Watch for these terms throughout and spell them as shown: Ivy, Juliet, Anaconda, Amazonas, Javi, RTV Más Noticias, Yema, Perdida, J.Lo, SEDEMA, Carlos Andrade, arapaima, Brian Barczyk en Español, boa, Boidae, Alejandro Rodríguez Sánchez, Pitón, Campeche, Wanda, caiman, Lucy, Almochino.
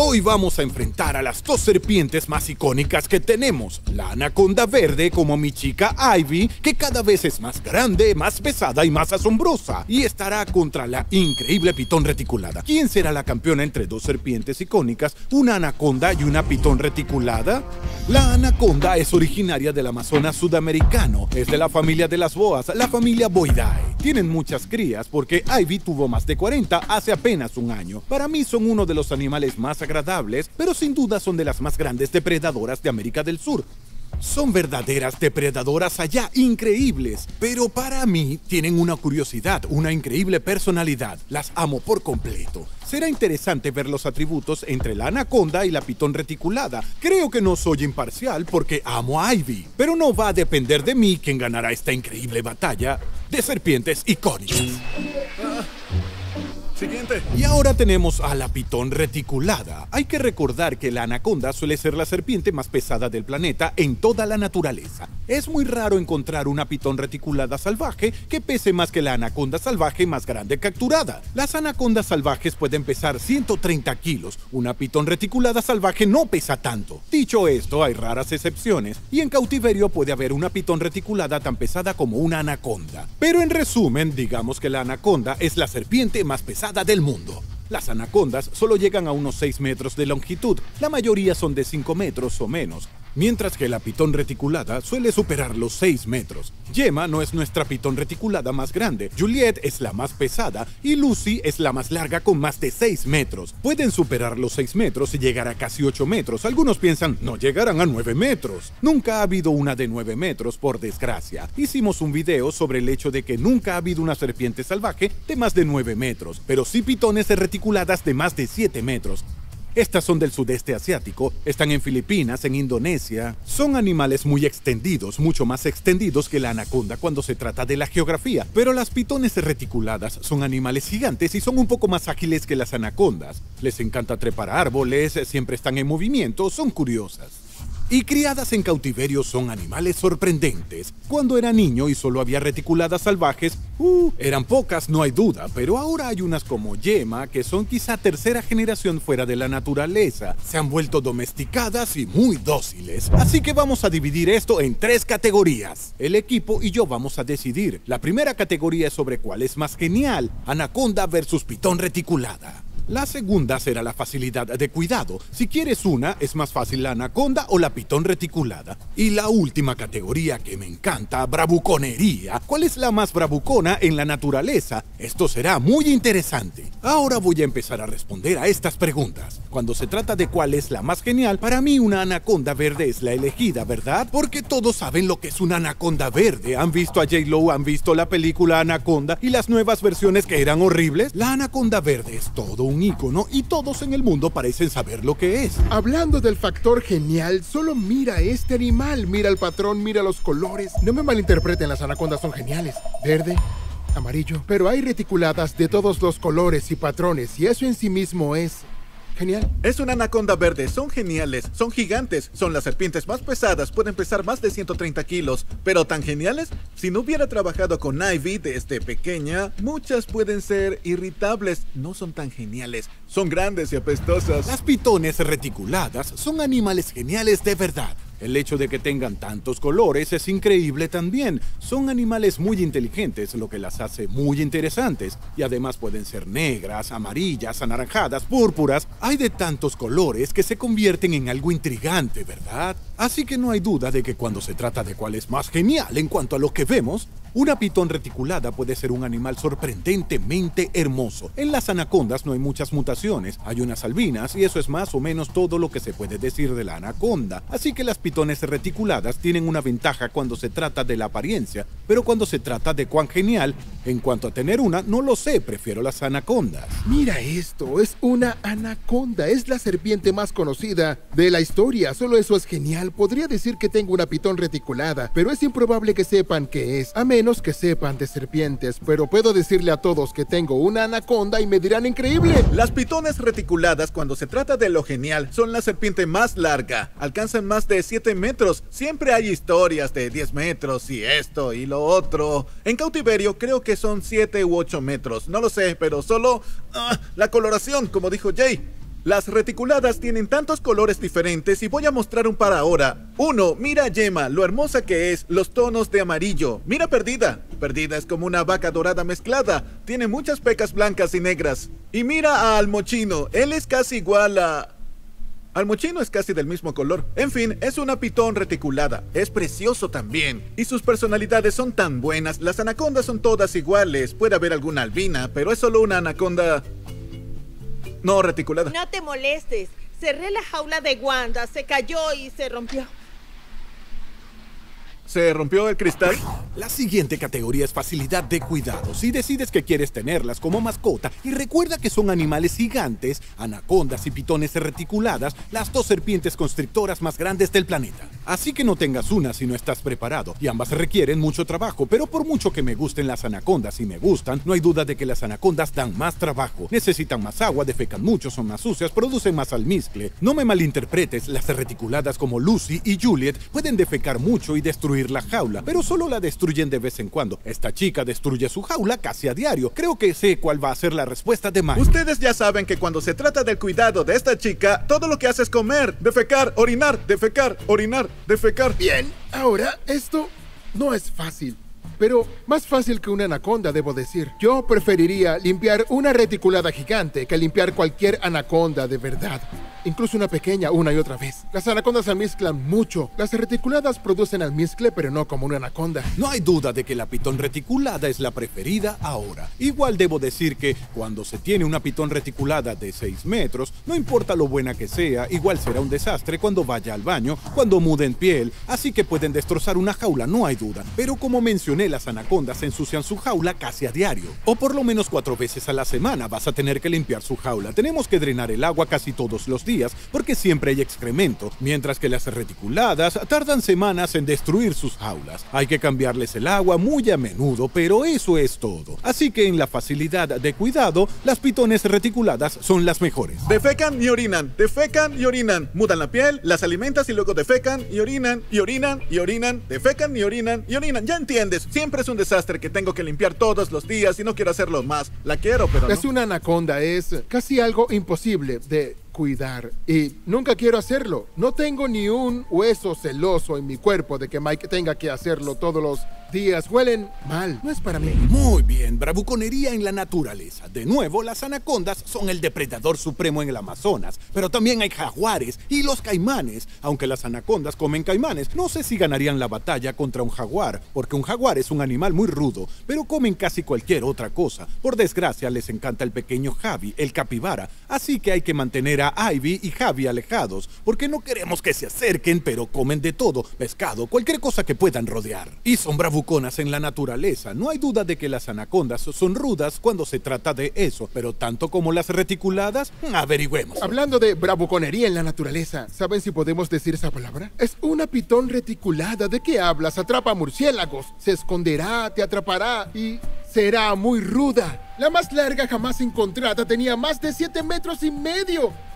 Hoy vamos a enfrentar a las dos serpientes más icónicas que tenemos. La anaconda verde, como mi chica Ivy, que cada vez es más grande, más pesada y más asombrosa. Y estará contra la increíble pitón reticulada. ¿Quién será la campeona entre dos serpientes icónicas, una anaconda y una pitón reticulada? La anaconda es originaria del Amazonas sudamericano. Es de la familia de las boas, la familia Boidae. Tienen muchas crías porque Ivy tuvo más de 40 hace apenas un año. Para mí son uno de los animales más agradables, pero sin duda son de las más grandes depredadoras de América del Sur. Son verdaderas depredadoras allá, increíbles, pero para mí tienen una curiosidad, una increíble personalidad. Las amo por completo. Será interesante ver los atributos entre la anaconda y la pitón reticulada. Creo que no soy imparcial porque amo a Ivy, pero no va a depender de mí quién ganará esta increíble batalla de serpientes icónicas. Siguiente. Y ahora tenemos a la pitón reticulada. Hay que recordar que la anaconda suele ser la serpiente más pesada del planeta en toda la naturaleza. Es muy raro encontrar una pitón reticulada salvaje que pese más que la anaconda salvaje más grande capturada. Las anacondas salvajes pueden pesar 130 kilos. Una pitón reticulada salvaje no pesa tanto. Dicho esto, hay raras excepciones y en cautiverio puede haber una pitón reticulada tan pesada como una anaconda. Pero en resumen, digamos que la anaconda es la serpiente más pesada del mundo. Las anacondas solo llegan a unos 6 metros de longitud, la mayoría son de 5 metros o menos, mientras que la pitón reticulada suele superar los 6 metros. Yema no es nuestra pitón reticulada más grande, Juliet es la más pesada y Lucy es la más larga con más de 6 metros. Pueden superar los 6 metros y llegar a casi 8 metros, algunos piensan no llegarán a 9 metros. Nunca ha habido una de 9 metros por desgracia. Hicimos un video sobre el hecho de que nunca ha habido una serpiente salvaje de más de 9 metros, pero sí pitones reticuladas de más de 7 metros. Estas son del sudeste asiático, están en Filipinas, en Indonesia. Son animales muy extendidos, mucho más extendidos que la anaconda cuando se trata de la geografía. Pero las pitones reticuladas son animales gigantes y son un poco más ágiles que las anacondas. Les encanta trepar árboles, siempre están en movimiento, son curiosas. Y criadas en cautiverio son animales sorprendentes. Cuando era niño y solo había reticuladas salvajes, eran pocas, no hay duda, pero ahora hay unas como Yema que son quizá tercera generación fuera de la naturaleza. Se han vuelto domesticadas y muy dóciles. Así que vamos a dividir esto en 3 categorías. El equipo y yo vamos a decidir. La primera categoría es sobre cuál es más genial, anaconda versus pitón reticulada. La segunda será la facilidad de cuidado. Si quieres una, es más fácil la anaconda o la pitón reticulada. Y la última categoría que me encanta, bravuconería. ¿Cuál es la más bravucona en la naturaleza? Esto será muy interesante. Ahora voy a empezar a responder a estas preguntas. Cuando se trata de cuál es la más genial, para mí una anaconda verde es la elegida, ¿verdad? Porque todos saben lo que es una anaconda verde. ¿Han visto a J.Lo? ¿Han visto la película Anaconda y las nuevas versiones que eran horribles? La anaconda verde es todo un ícono y todos en el mundo parecen saber lo que es. Hablando del factor genial, solo mira este animal, mira el patrón, mira los colores. No me malinterpreten, las anacondas son geniales. Verde, amarillo, pero hay reticuladas de todos los colores y patrones y eso en sí mismo es genial. Es una anaconda verde, son geniales, son gigantes, son las serpientes más pesadas, pueden pesar más de 130 kilos, pero tan geniales, si no hubiera trabajado con Ivy desde pequeña, muchas pueden ser irritables, no son tan geniales, son grandes y apestosas. Las pitones reticuladas son animales geniales de verdad. El hecho de que tengan tantos colores es increíble también. Son animales muy inteligentes, lo que las hace muy interesantes. Y además pueden ser negras, amarillas, anaranjadas, púrpuras. Hay de tantos colores que se convierten en algo intrigante, ¿verdad? Así que no hay duda de que cuando se trata de cuál es más genial en cuanto a lo que vemos, una pitón reticulada puede ser un animal sorprendentemente hermoso. En las anacondas no hay muchas mutaciones, hay unas albinas y eso es más o menos todo lo que se puede decir de la anaconda. Así que las pitones reticuladas tienen una ventaja cuando se trata de la apariencia, pero cuando se trata de cuán genial, en cuanto a tener una, no lo sé, prefiero las anacondas. Mira esto, es una anaconda, es la serpiente más conocida de la historia, solo eso es genial. Podría decir que tengo una pitón reticulada, pero es improbable que sepan qué es, a menos que sepan de serpientes, pero puedo decirle a todos que tengo una anaconda y me dirán increíble. Las pitones reticuladas, cuando se trata de lo genial, son la serpiente más larga, alcanzan más de 7 metros, siempre hay historias de 10 metros y esto y lo otro. En cautiverio creo que son 7 u 8 metros, no lo sé, pero solo la coloración, como dijo Jay. Las reticuladas tienen tantos colores diferentes y voy a mostrar un par ahora. 1. Mira a Yema, lo hermosa que es, los tonos de amarillo. Mira Perdida. Perdida es como una vaca dorada mezclada, tiene muchas pecas blancas y negras. Y mira a Almochino, él es casi igual a... Almochino es casi del mismo color. En fin, es una pitón reticulada. Es precioso también. Y sus personalidades son tan buenas. Las anacondas son todas iguales. Puede haber alguna albina, pero es solo una anaconda... no reticulada. No te molestes. Cerré la jaula de Wanda. Se cayó y se rompió. ¿Se rompió el cristal? La siguiente categoría es facilidad de cuidado. Si decides que quieres tenerlas como mascota y recuerda que son animales gigantes, anacondas y pitones reticuladas, las dos serpientes constrictoras más grandes del planeta. Así que no tengas una si no estás preparado, y ambas requieren mucho trabajo, pero por mucho que me gusten las anacondas y me gustan, no hay duda de que las anacondas dan más trabajo. Necesitan más agua, defecan mucho, son más sucias, producen más almizcle. No me malinterpretes, las reticuladas como Lucy y Juliet pueden defecar mucho y destruir la jaula, pero solo la destruyen de vez en cuando. Esta chica destruye su jaula casi a diario. Creo que sé cuál va a ser la respuesta de Mike. Ustedes ya saben que cuando se trata del cuidado de esta chica, todo lo que hace es comer, defecar, orinar, defecar, orinar, defecar. Bien, ahora esto no es fácil, pero más fácil que una anaconda, debo decir. Yo preferiría limpiar una reticulada gigante que limpiar cualquier anaconda de verdad. Incluso una pequeña una y otra vez. Las anacondas almizclan mucho. Las reticuladas producen almizcle, pero no como una anaconda. No hay duda de que la pitón reticulada es la preferida ahora. Igual debo decir que cuando se tiene una pitón reticulada de 6 metros, no importa lo buena que sea, igual será un desastre cuando vaya al baño, cuando muden piel, así que pueden destrozar una jaula, no hay duda. Pero como mencioné, las anacondas ensucian su jaula casi a diario. O por lo menos 4 veces a la semana vas a tener que limpiar su jaula. Tenemos que drenar el agua casi todos los días porque siempre hay excremento, mientras que las reticuladas tardan semanas en destruir sus jaulas. Hay que cambiarles el agua muy a menudo, pero eso es todo. Así que en la facilidad de cuidado, las pitones reticuladas son las mejores. Defecan y orinan, mudan la piel, las alimentas y luego defecan y orinan, y orinan, y orinan, defecan y orinan, y orinan. Ya entiendes, siempre es un desastre que tengo que limpiar todos los días y no quiero hacerlo más. La quiero, pero no. Es una anaconda, es casi algo imposible de cuidar y nunca quiero hacerlo. No tengo ni un hueso celoso en mi cuerpo de que Mike tenga que hacerlo todos los días. Huelen mal. No es para mí. Muy bien, bravuconería en la naturaleza. De nuevo, las anacondas son el depredador supremo en el Amazonas, pero también hay jaguares y los caimanes. Aunque las anacondas comen caimanes, no sé si ganarían la batalla contra un jaguar, porque un jaguar es un animal muy rudo, pero comen casi cualquier otra cosa. Por desgracia, les encanta el pequeño Javi, el capibara, así que hay que mantener a Ivy y Javi alejados, porque no queremos que se acerquen, pero comen de todo, pescado, cualquier cosa que puedan rodear. Y son bravuconas en la naturaleza. No hay duda de que las anacondas son rudas cuando se trata de eso, pero tanto como las reticuladas, averigüemos. Hablando de bravuconería en la naturaleza, ¿saben si podemos decir esa palabra? Es una pitón reticulada. ¿De qué hablas? Atrapa murciélagos, se esconderá, te atrapará y... será muy ruda. La más larga jamás encontrada tenía más de 7,5 metros.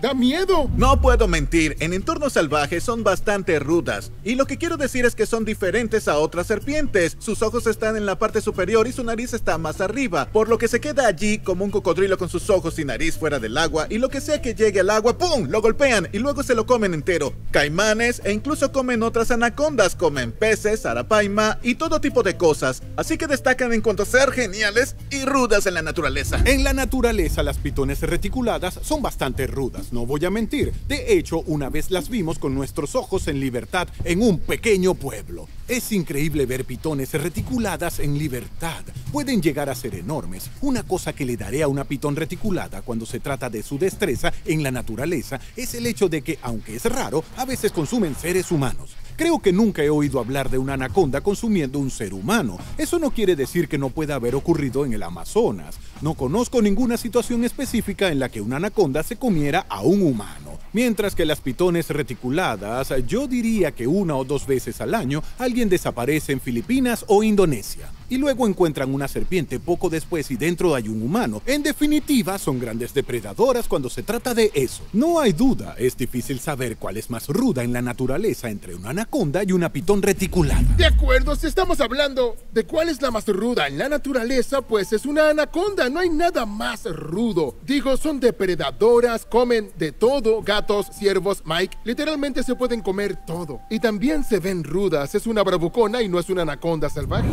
¡Da miedo! No puedo mentir, en entornos salvajes son bastante rudas. Y lo que quiero decir es que son diferentes a otras serpientes. Sus ojos están en la parte superior y su nariz está más arriba, por lo que se queda allí como un cocodrilo con sus ojos y nariz fuera del agua, y lo que sea que llegue al agua, ¡pum!, lo golpean y luego se lo comen entero. Caimanes e incluso comen otras anacondas, comen peces, arapaima y todo tipo de cosas. Así que destacan en cuanto a ser geniales y rudas en la naturaleza. En la naturaleza, las pitones reticuladas son bastante rudas, no voy a mentir. De hecho, una vez las vimos con nuestros ojos en libertad en un pequeño pueblo. Es increíble ver pitones reticuladas en libertad. Pueden llegar a ser enormes. Una cosa que le daré a una pitón reticulada cuando se trata de su destreza en la naturaleza es el hecho de que, aunque es raro, a veces consumen seres humanos. Creo que nunca he oído hablar de una anaconda consumiendo un ser humano. Eso no quiere decir que no pueda haber ocurrido en el Amazonas. No conozco ninguna situación específica en la que una anaconda se comiera a un humano. Mientras que las pitones reticuladas, yo diría que 1 o 2 veces al año alguien desaparece en Filipinas o Indonesia. y luego encuentran una serpiente poco después y dentro hay un humano. En definitiva, son grandes depredadoras cuando se trata de eso. No hay duda, es difícil saber cuál es más ruda en la naturaleza entre una anaconda y una pitón reticulada. De acuerdo, si estamos hablando de cuál es la más ruda en la naturaleza, pues es una anaconda, no hay nada más rudo. Digo, son depredadoras, comen de todo, gatos, ciervos, Mike, literalmente se pueden comer todo. Y también se ven rudas, es una bravucona y no es una anaconda salvaje.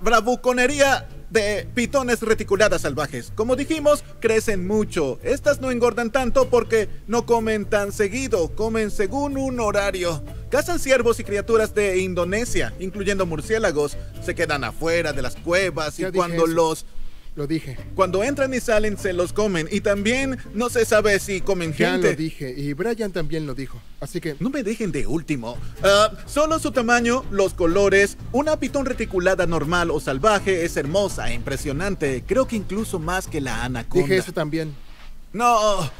Bravuconería de pitones reticuladas salvajes. Como dijimos, crecen mucho. Estas no engordan tanto porque no comen tan seguido, comen según un horario. Cazan ciervos y criaturas de Indonesia, incluyendo murciélagos. Se quedan afuera de las cuevas y cuando los... Lo dije. Cuando entran y salen, se los comen. Y también no se sabe si comen gente. Ya lo dije, y Brian también lo dijo. Así que... No me dejen de último. Solo su tamaño, los colores. Una pitón reticulada normal o salvaje es hermosa e impresionante. Creo que incluso más que la anaconda. Dije eso también. No.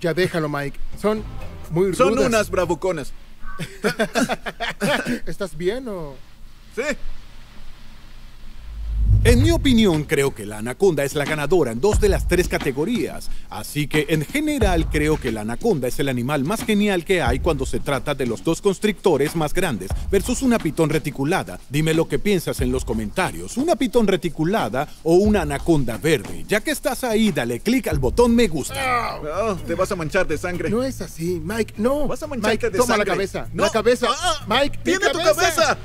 Ya déjalo, Mike. Son muy rudas. Son unas bravuconas. ¿Estás bien o...? Sí. En mi opinión, creo que la anaconda es la ganadora en 2 de las 3 categorías, así que en general creo que la anaconda es el animal más genial que hay cuando se trata de los dos constrictores más grandes versus una pitón reticulada. Dime lo que piensas en los comentarios, una pitón reticulada o una anaconda verde. Ya que estás ahí, dale click al botón me gusta. Oh, te vas a manchar de sangre. No es así, Mike, no. Vas a mancharte de sangre. Toma la cabeza, no. La cabeza. Ah, Mike, tiene tu cabeza.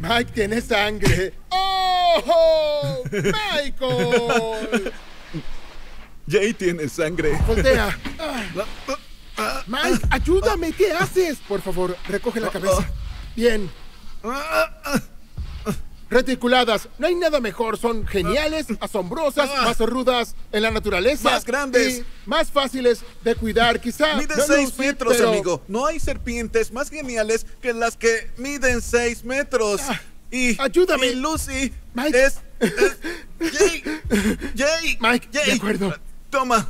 Mike tiene sangre. ¡Oh! ¡Michael! Jay tiene sangre. ¡Voltea! Mike, ayúdame, ¿qué haces? Por favor, recoge la cabeza. Bien. Reticuladas, no hay nada mejor. Son geniales, asombrosas, más rudas en la naturaleza. Más grandes. Y más fáciles de cuidar, quizá. Miden 6 metros, pero... amigo. No hay serpientes más geniales que las que miden 6 metros. Y... Ayúdame. Y Lucy. Mike. Jay. Mike, Jay. De acuerdo. Toma.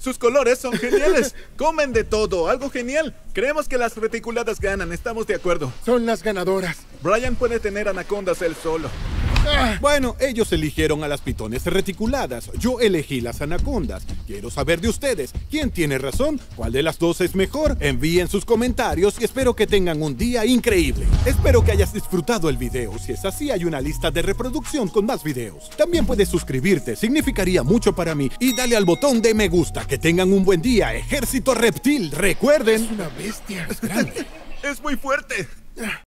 Sus colores son geniales. Comen de todo. Algo genial. Creemos que las reticuladas ganan. Estamos de acuerdo. Son las ganadoras. Brian puede tener anacondas él solo. Bueno, ellos eligieron a las pitones reticuladas. Yo elegí las anacondas. Quiero saber de ustedes. ¿Quién tiene razón? ¿Cuál de las dos es mejor? Envíen sus comentarios y espero que tengan un día increíble. Espero que hayas disfrutado el video. Si es así, hay una lista de reproducción con más videos. También puedes suscribirte, significaría mucho para mí. Y dale al botón de me gusta. Que tengan un buen día, ejército reptil. Recuerden... Es una bestia. Es grande. Es muy fuerte.